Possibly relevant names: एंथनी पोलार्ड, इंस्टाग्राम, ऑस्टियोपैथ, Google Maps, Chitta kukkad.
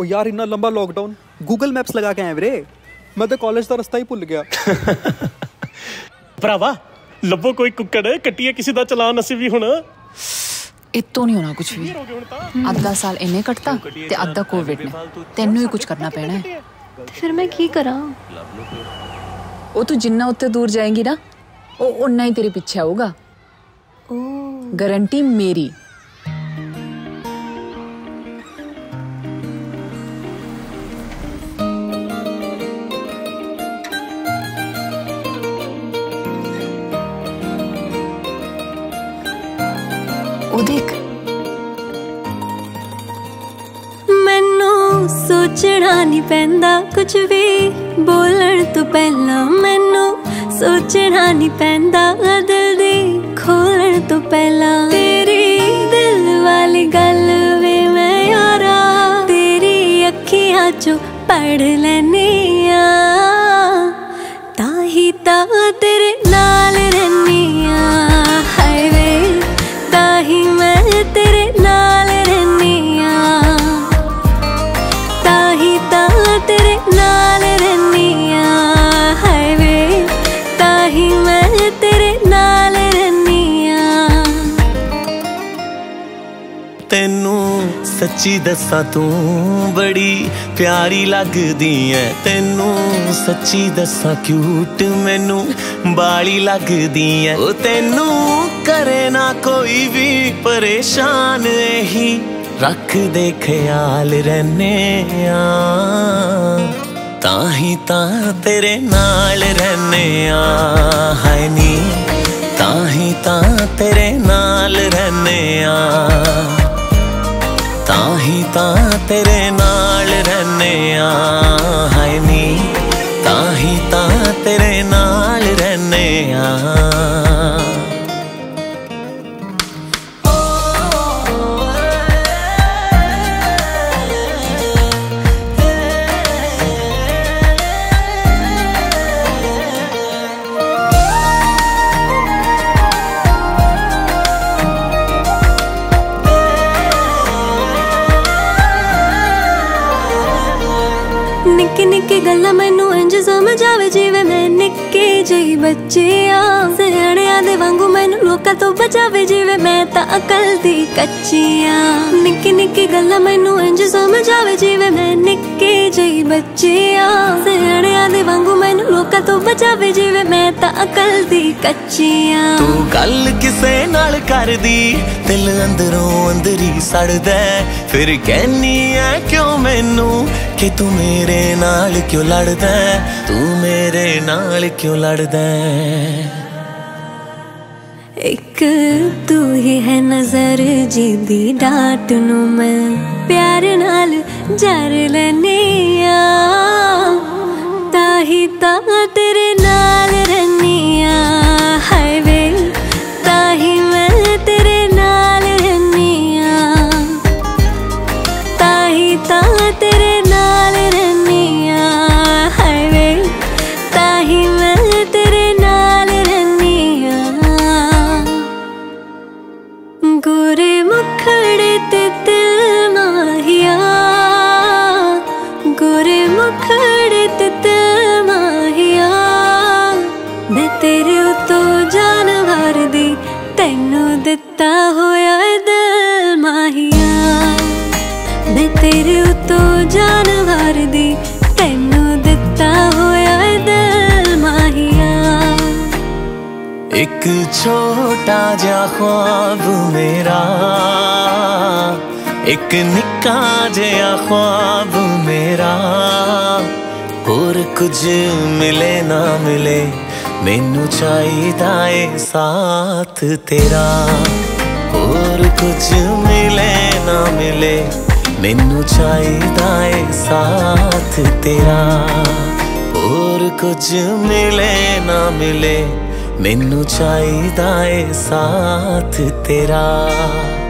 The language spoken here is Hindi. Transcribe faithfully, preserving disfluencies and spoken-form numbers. ओ यार इतना लंबा लॉकडाउन गूगल मैप्स लगा के आए वीरे, मैं तो कॉलेज का रास्ता ही भुल गया। भरावा लबो कोई कुक्कड़ कट्टिए किसी का चलान असि भी हुण इतो नहीं होना कुछ भी। अद्धा साल इन्हें कटता ते अद्धा कोविड ने, तेनू ही कुछ करना पैना है। फिर मैं की करा? ओ तू जिन्ना उत्ते दूर जाएंगी ना ओ उन्ना ही तेरे पीछे आऊगा, गारंटी मेरी। मैनू सोचना नहीं पैंदा कुछ भी बोलण तो पहला, मैनू सोचना नहीं पैंदा दिल दी खोलण तो पहला। तेरी दिल वाली गल वे मैं यारा तेरी अखियां चो पढ़ लैनी आ, ताही ता तेरे नाल रहनी आ। तेनू सच्ची दसा तू बड़ी प्यारी लगदी है, तेनू सच्ची दसा क्यूट मैनू बाली लगदी है। ओ तेनू करे ना कोई भी परेशान ही रख दे ख्याल रहने आ, ताही ता तेरे नाल रहने आ। हाय नी ताही ता तेरे नाल रहने आ, ताही ता तेरे नाल रहने आ। हाय नी ताही ता तेरे नाल रहने आ। निक्की निक्की गल्ला मैनू इंज समझ आवे जीवे मैं निक्की जी बच्चिया, सियाणिया दे वांगू मैनू लोकां तो बचावे जीवे मैं तां अकल दी कच्चिया। निक्की निक्की गल्ला मैनू इंज समझ आवे जीवे मैं निक्की जी बच्चिया, सियाणिया दे वांगू मैनू लोकां तो बचावे जीवे मैं तां अकल दी कच्चिया। तू गल किसे नाल करदी दिल अंदरों अंदरी सड़दा, फिर कहनी है क्यों मैनू कि तू मेरे नाल क्यों लड़दा, तू मेरे नाल क्यों लड़दा। एक तू ही है नजर जी दी डाट नू मैं प्यार नाल जर लैनी आ, ताही ता तेरे नाल रहनी आ। हाय वे ताही मैं तेरे नाल रहनी आ, ताही ता तेरे तेरे तो जान भर दी तेनू दिता होया दिल माहिया, मैं तेरे तो जान भर दी तेनू दिता होया दिल माहिया। एक छोटा जा ख्वाब मेरा एक निक्का जा ख्वाब मेरा, और कुछ मिले ना मिले मैनू चाहिदा ए साथ तेरा, और कुछ मिले ना मिले मैनू चाहिदा ए साथ तेरा, और कुछ मिले ना मिले मैनू चाहिदा ए साथ तेरा।